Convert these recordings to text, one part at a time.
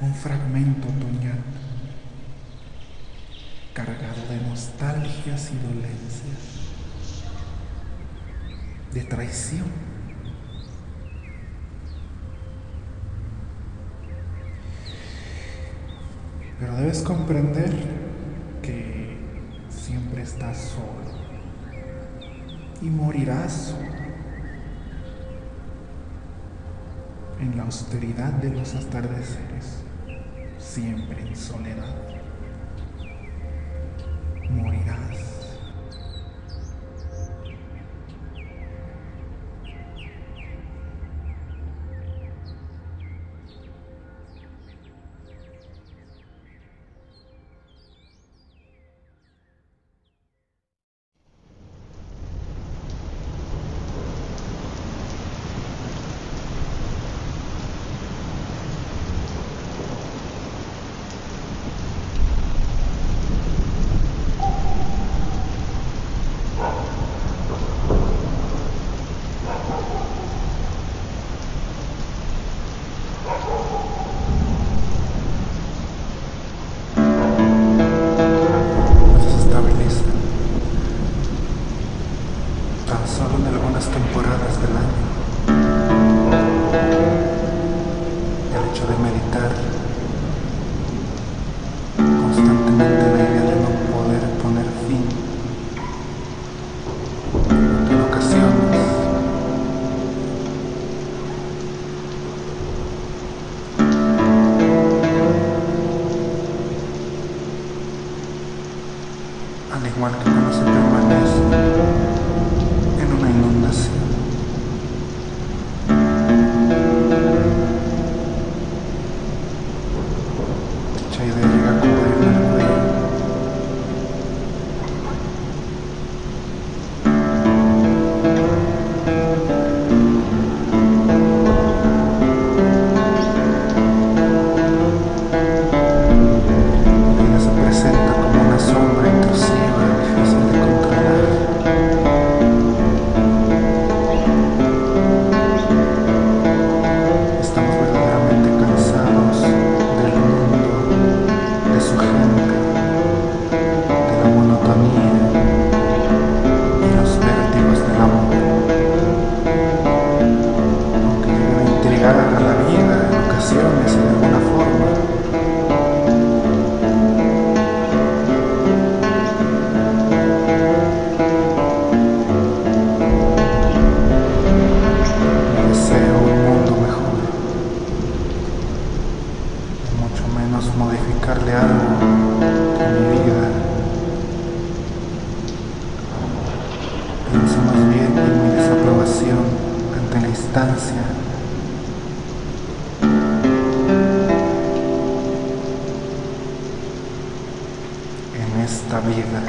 un fragmento otoñal, cargado de nostalgias y dolencias, de traición. Pero debes comprender que siempre estás solo y morirás solo en la austeridad de los atardeceres, siempre en soledad. Morirás. Al igual que cuando se permanece en una inundación, dicha idea llega a cubrir la vida. Ella se presenta como una sombra intrusiva. Modificarle algo a mi vida. Pienso más bien en mi desaprobación ante la instancia. En esta vida.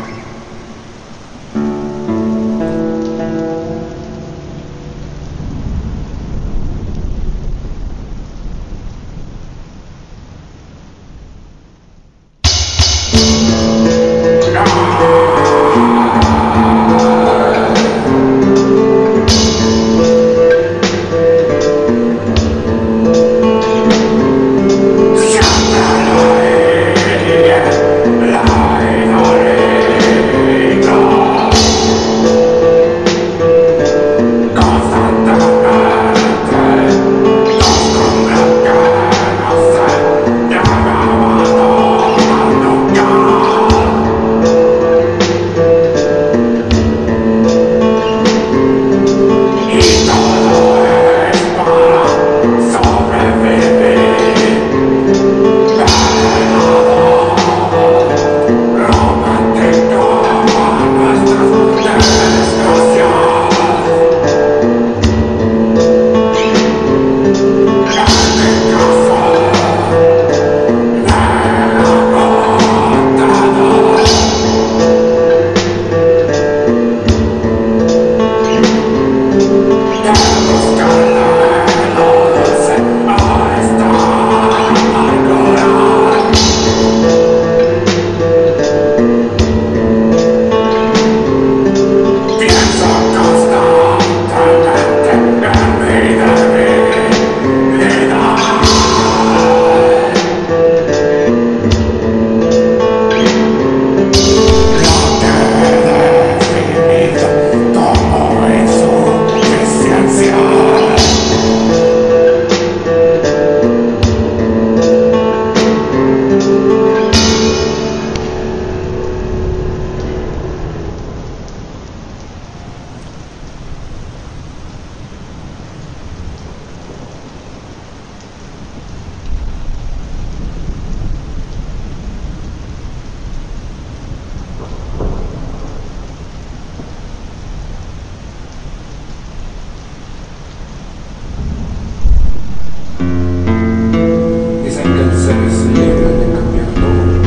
seres libres de cambiar todo,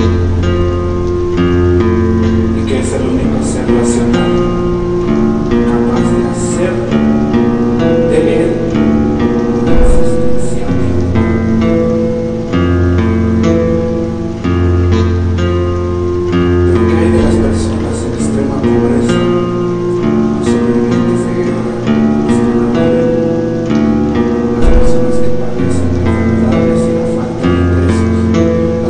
y que es el único ser racional capaz de hacer de él una existencia libre. Pero que hay de las personas en extrema pobreza, los sobrevivientes de guerra, las personas que padecen enfermedades y la falta de ingresos,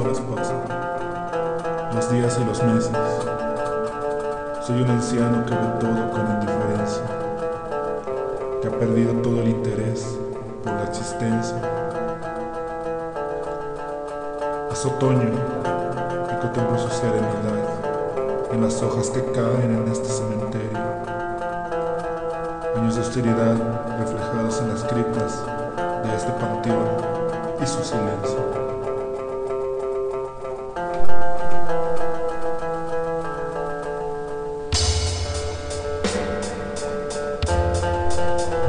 horas pasan, los días y los meses. Soy un anciano que ve todo con indiferencia, que ha perdido todo el interés por la existencia. Es otoño y contemplo su serenidad en las hojas que caen en este cementerio. Años de austeridad reflejados en las criptas de este panteón y su silencio.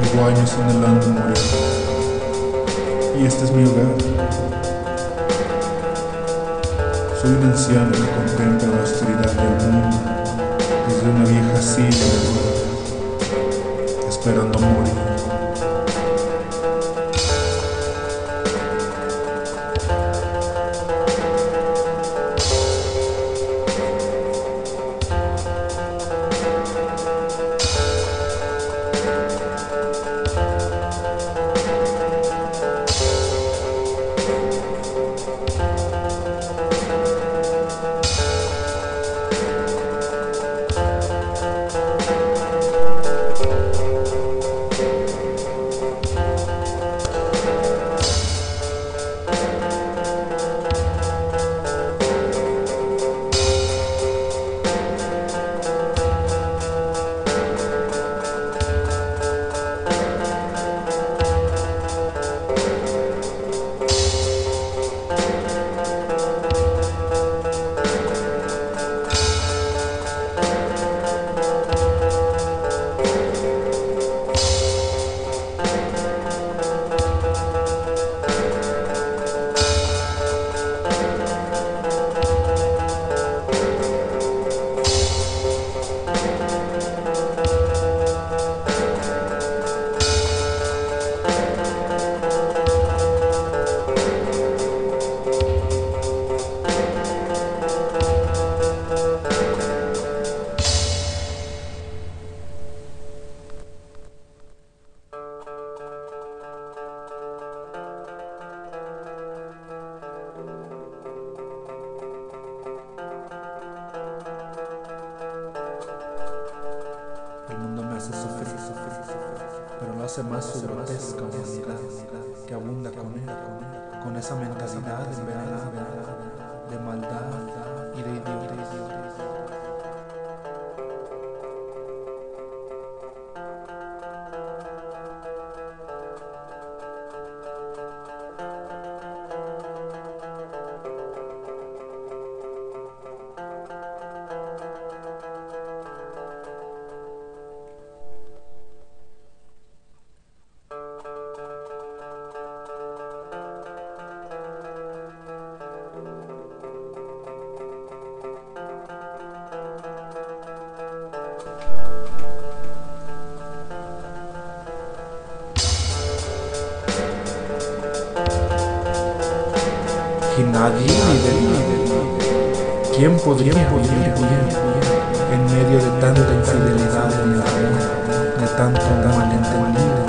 Llevo años anhelando morir, y este es mi hogar. Soy un anciano que contempla la austeridad del mundo desde una vieja silla de ruedas, esperando morir. Pero lo hace más su grotesca humanidad, que abunda con él, con esa mentalidad envenenada de maldad y de idiotez. Y nadie líder, ¿quién podría vivir bien en medio de tanta infidelidad en el amor, de tanto malentendido,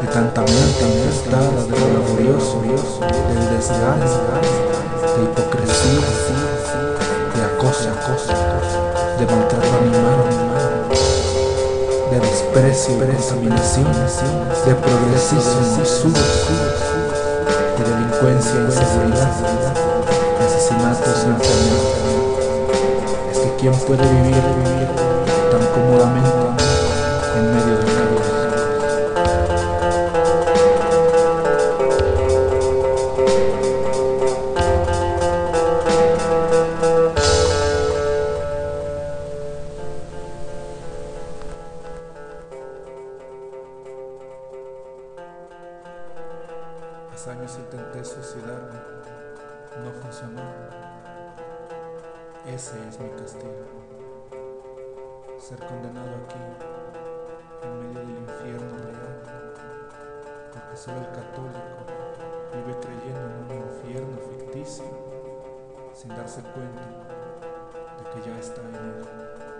de tanta mente infestada de lo laborioso, del desgaste, de hipocresía, de acoso, de maltrato animal, de desprecio, de progresismo absurdo, de delincuencia, inseguridad, asesinatos, enfermedad? Es que ¿quién puede vivir tan cómodamente en medio de una vida? Hace años intenté suicidarme, no funcionó. Ese es mi castigo, ser condenado aquí, en medio del infierno real, porque solo el católico vive creyendo en un infierno ficticio, sin darse cuenta de que ya está en él.